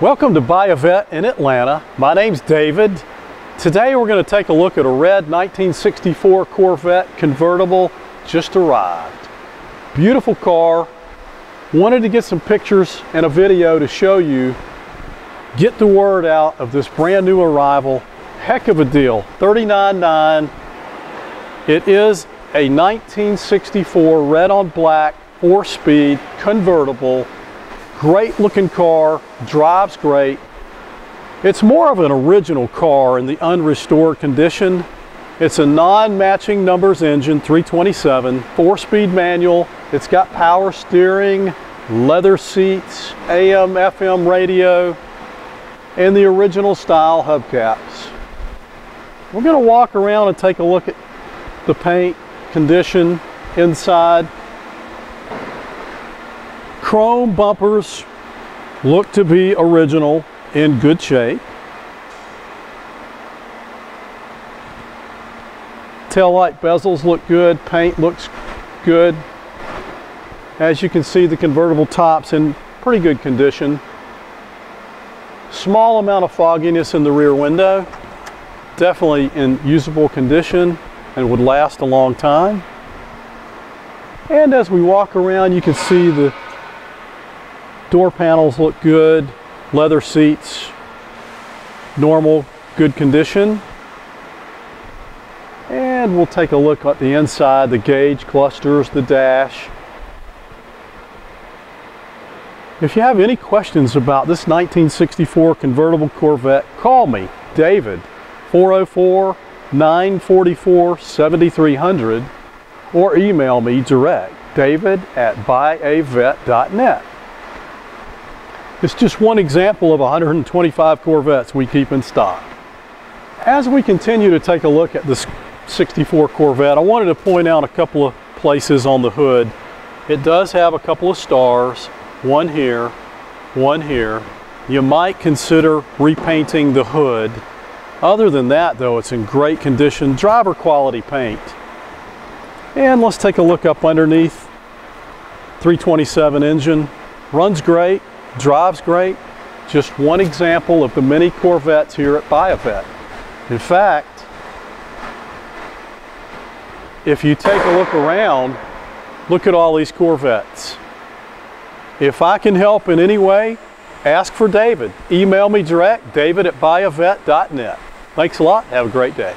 Welcome to Buyavette in Atlanta. My name's David. Today we're going to take a look at a red 1964 Corvette convertible, just arrived. Beautiful car. Wanted to get some pictures and a video to show you, get the word out of this brand new arrival. Heck of a deal, $39,900. It is a 1964 red on black, 4-speed convertible. Great looking car, drives great. It's more of an original car in the unrestored condition. It's a non-matching numbers engine, 327, 4-speed manual. It's got power steering, leather seats, AM, FM radio, and the original style hubcaps. We're gonna walk around and take a look at the paint condition inside. Chrome bumpers look to be original, in good shape. Taillight bezels look good, paint looks good. As you can see, the convertible top's in pretty good condition. Small amount of fogginess in the rear window, definitely in usable condition and would last a long time. And as we walk around, you can see the door panels look good, leather seats, normal, good condition. And we'll take a look at the inside, the gauge clusters, the dash. If you have any questions about this 1964 convertible Corvette, call me, David, 404-944-7300, or email me direct, david@buyavette.net. It's just one example of 125 Corvettes we keep in stock. As we continue to take a look at this 64 Corvette, I wanted to point out a couple of places on the hood. It does have a couple of stars, one here, one here. You might consider repainting the hood. Other than that, though, it's in great condition, driver quality paint. And let's take a look up underneath. 327 engine, runs great. Drives great. Just one example of the many Corvettes here at Buyavette. In fact, if you take a look around, look at all these Corvettes. If I can help in any way, ask for David. Email me direct, david@buyavette.net. Thanks a lot. Have a great day.